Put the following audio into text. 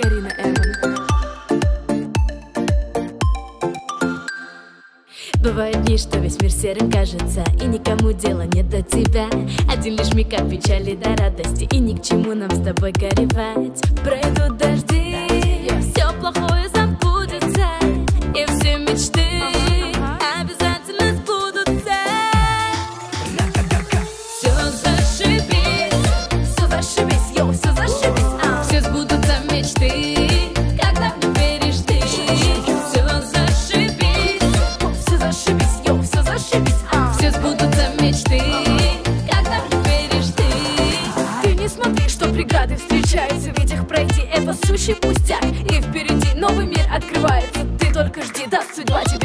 Карина Эвн. Бывают дни, что весь мир серым кажется, и никому дела нет до тебя. Один лишь миг от печали до радости, и ни к чему нам с тобой горевать. Пройдут дожди, все плохое забудется, и все мечты обязательно сбудутся. Все зашибись, йо, все зашибись, все сбудутся мечты. Все сбудутся мечты, когда веришь ты. Ты не смотри, что преграды встречаются, ведь их пройти — это сущий пустяк. И впереди новый мир открывается, ты только жди, даст судьба тебе.